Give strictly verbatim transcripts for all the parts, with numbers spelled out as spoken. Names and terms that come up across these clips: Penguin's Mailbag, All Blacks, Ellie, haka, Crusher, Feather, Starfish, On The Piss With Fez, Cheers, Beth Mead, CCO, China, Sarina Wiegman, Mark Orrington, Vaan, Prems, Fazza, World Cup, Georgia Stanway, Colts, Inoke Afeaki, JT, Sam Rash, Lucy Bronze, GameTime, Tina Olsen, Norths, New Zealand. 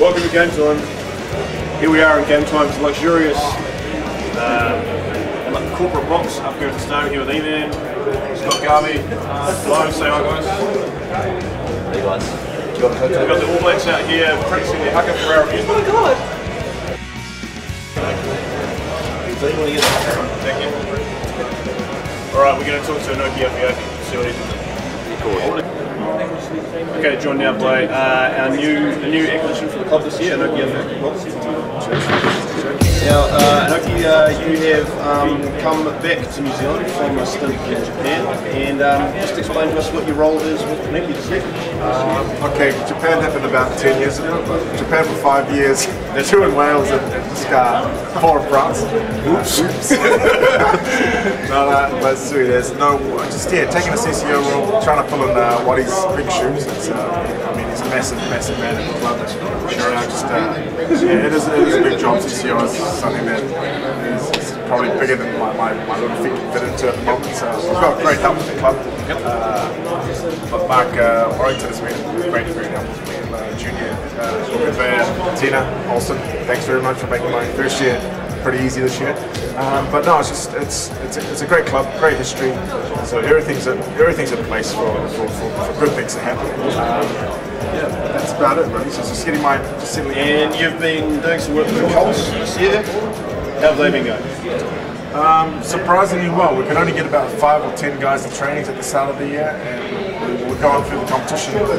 Welcome to Game Time. Here we are in Game Time's luxurious um, corporate box up here at the stone here with Evan, Scott Garvey. Hello, say hi guys. Hey guys. We've got the All Blacks out here practicing their haka for our amusement. Oh my god! So you want to get the haka on? Thank you. Alright, we're going to talk to Inoke Afeaki, see what he's doing. Okay, joined now by uh, our new the new acquisition for the club this year, Inoke Afeaki. Now, uh, Inoke, uh, you have um, come back to New Zealand from a stint in Japan, and um, just explain to us what your role is with Inoke this year. Um, okay, Japan happened about ten years ago. Japan for five years, two in Wales and uh, four in France. Oops. no, no, but sweet as no. Just yeah, taking a C C O role, trying to fill in uh, what his big shoes. It's, uh, I mean, he's a massive, massive man in the club. Sure, uh, just uh, yeah, it is, it is a big job. C C O is something that is, is probably bigger than my, my, my little feet can fit into at the moment. So we've got great help with the club. Uh, but Mark uh, Orrington has been great, great help with me. Uh, junior, uh, Tina, Olsen, thanks very much for making my first year pretty easy this year. Um, but no, it's just it's it's a, it's a great club, great history. So everything's in, everything's in place for for, for for good things to happen. Um, yeah, that's about it, really. So it's just getting my just getting and you've been doing some work with the Colts this year. How have they been going? Um, surprisingly well. We can only get about five or ten guys to trainings at the start of the year, and we're going through the competition with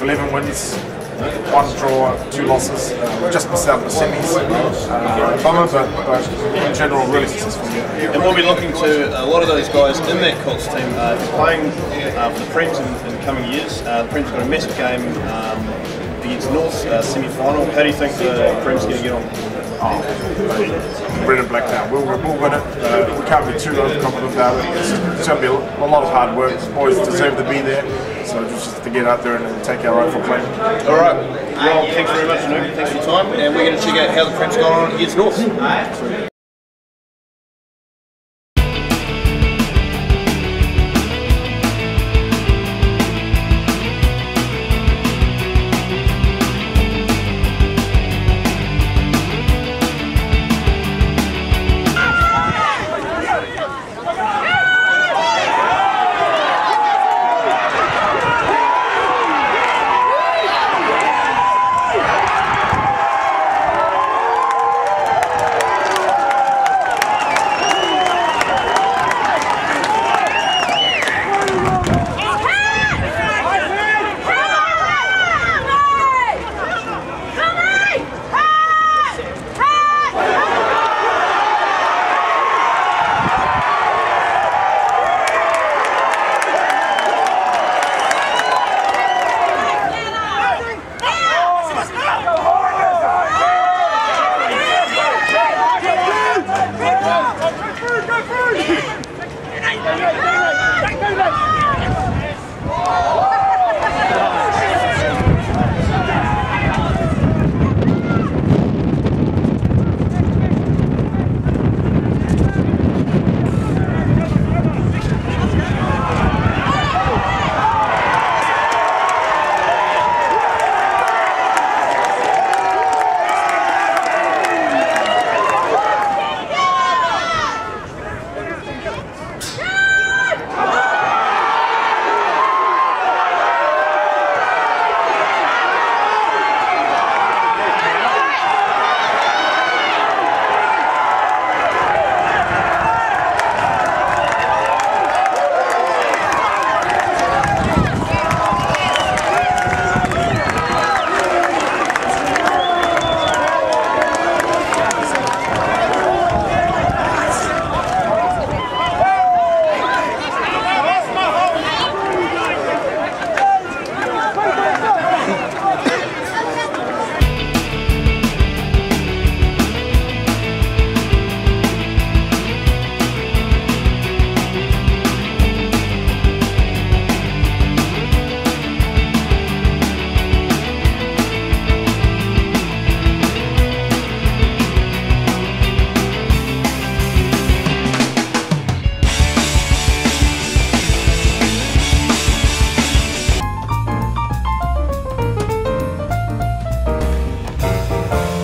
eleven wins, one draw, two losses. Uh, we just missed out on the semis. Uh, bummer, but, but in general, really successful. And we'll be looking to a lot of those guys in that Colts team uh, playing uh, for the Prems in, in coming years. Uh, the Prems got a massive game um, against North uh, semi-final. How do you think the Prems are going to get on? Oh, red and black now. We'll, we'll win it. Uh, we can't be too overconfident about it. It's, it's going to be a, a lot of hard work. The boys deserve to be there. So just to get out there and, and take our rightful claim. Alright. Well, thanks very much, Inoke. Thanks for your time. And we're going to check out how the Prems got on against North. Alright.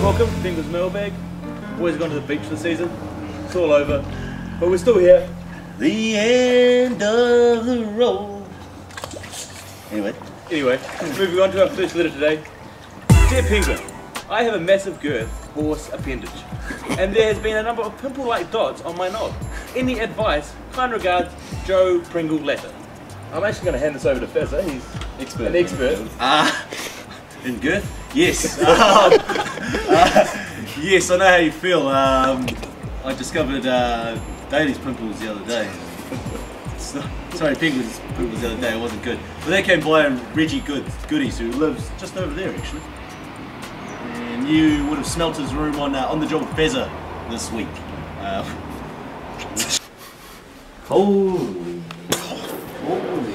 Welcome to Penguin's Mailbag. Always gone to the beach this season. It's all over, but we're still here. The end of the road. Anyway. Anyway, moving on to our first letter today. Dear Penguin, I have a massive girth, horse appendage, and there has been a number of pimple-like dots on my knob. Any advice? Kind regards, Joe Pringle Latter. I'm actually going to hand this over to Fazza. He's expert. An expert. Ah, uh, in girth? Yes. um, uh, yes, I know how you feel. Um, I discovered uh, Bailey's pimples the other day. Not, sorry, Penguin's pimples the other day. It wasn't good. But they came by and Reggie Good, Goodies, who lives just over there actually. And you would have smelt his room on uh, On The Joke Fezzer this week. Uh, Holy, holy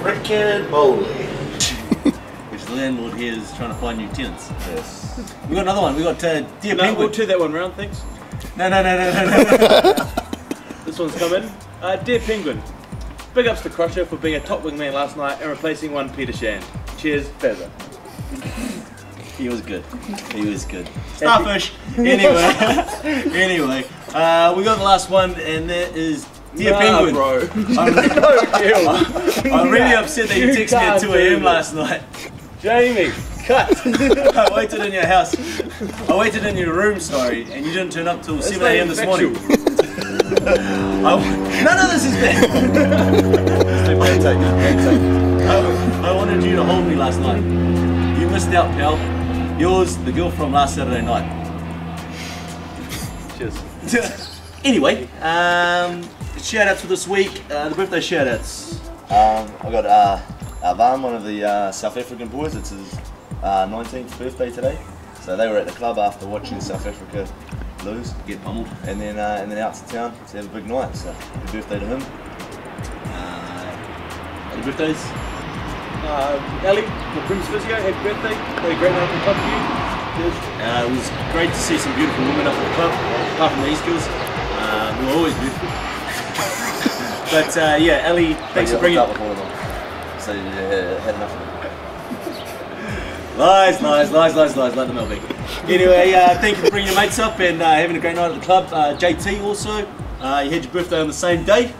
frickin' moly. Which the landlord here is trying to find new tenants. Yes. We got another one. We got uh, Dear no, Penguin. We'll do that one round, thanks. No, no, no, no, no, no. This one's coming. Uh, Dear Penguin, big ups to Crusher for being a top wingman last night and replacing one Peter Shan. Cheers, Feather. He was good. He was good. Starfish. Anyway, anyway, uh, we got the last one, and that is. Dear nah, Penguin, bro. I'm, no, I'm really nah, upset that you texted me at two A M last night. Jamie, cut! I waited in your house. I waited in your room, sorry, and you didn't turn up till seven A M this morning. I, none of this is bad. I, I wanted you to hold me last night. You missed out, pal. Yours, the girl from last Saturday night. Cheers. Anyway, um. shout-outs for this week, uh, the birthday shout-outs. Um, I've got uh, uh, Vaan, one of the uh, South African boys. It's his uh, nineteenth birthday today. So they were at the club after watching South Africa lose. Get pummeled. And then uh, and then out to town to have a big night. So happy birthday to him. Uh, any birthdays? Uh, Ellie, the Prems C C O, happy birthday. Had a great night at the club for you. Cheers. Uh, it was great to see some beautiful women up at the club, apart from these girls. Uh, we were always beautiful. But uh, yeah, Ellie, thanks for bringing. Up so you uh, had enough of it. Lies, lies, lies, lies, lies, like the Melvick. Anyway, uh, thank you for bringing your mates up and uh, having a great night at the club. Uh, J T also, uh, you had your birthday on the same day.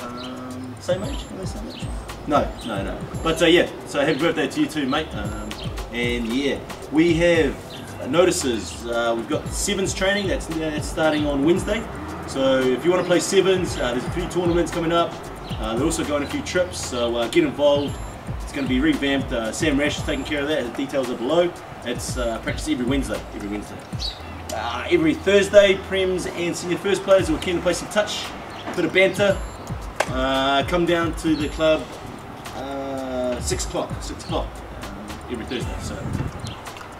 Um, same age? Are they same age? No, no, no. But uh, yeah, so happy birthday to you too, mate. Um, and yeah, we have notices. Uh, we've got sevens training. That's that's starting on Wednesday. So if you want to play sevens, uh, there's a few tournaments coming up. Uh, they're also going on a few trips, so uh, get involved. It's going to be revamped. Uh, Sam Rash is taking care of that. The details are below. It's uh, practice every Wednesday. Every Wednesday. Uh, every Thursday, Prems and senior first players who are keen to play some touch, a bit of banter. Uh, come down to the club. Uh, six o'clock. Six o'clock uh, every Thursday. So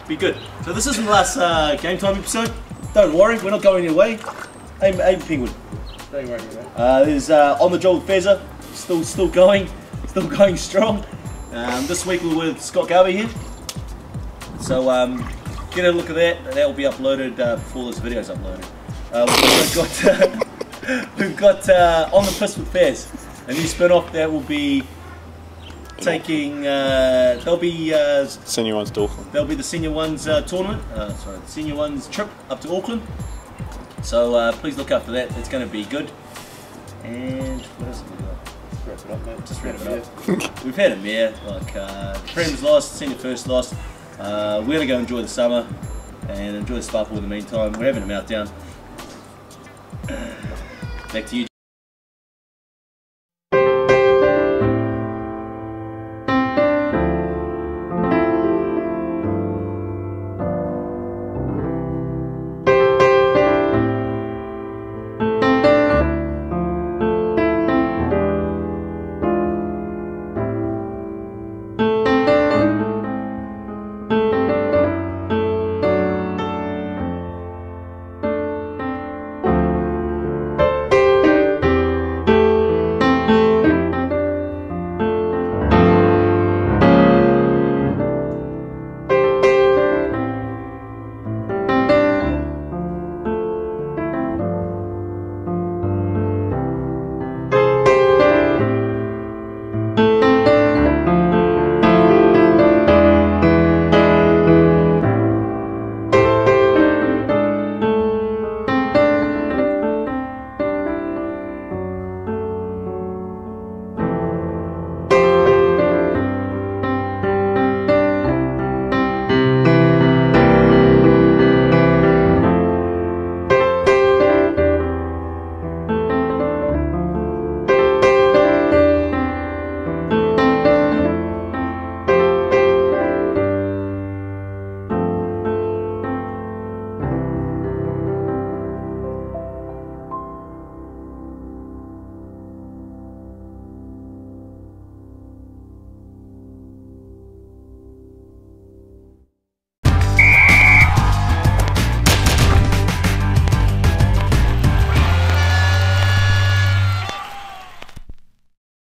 be good. So this isn't the last uh, game time episode. Don't worry, we're not going away. Hey, hey Penguin. Don't worry, man. Uh, there's uh, On The Joke Fezzer, still still going, still going strong. Um, this week we're with Scott Garvey here. So um, get a look at that. That will be uploaded uh, before this video is uploaded. Uh, we've got uh, we've got uh, On The Piss With Fez, a new spin-off that will be taking. Uh, they'll be uh, senior ones to Auckland. They'll be the senior ones uh, tournament. Uh, sorry, the senior ones trip up to Auckland. So uh, please look after that, it's going to be good. And what else have we got? Just wrap it up, mate. Just wrap it up. We've had a mare, like uh, Prems lost, senior first lost. Uh, we're going to go enjoy the summer and enjoy the sparkle in the meantime. We're having a meltdown. Back to you,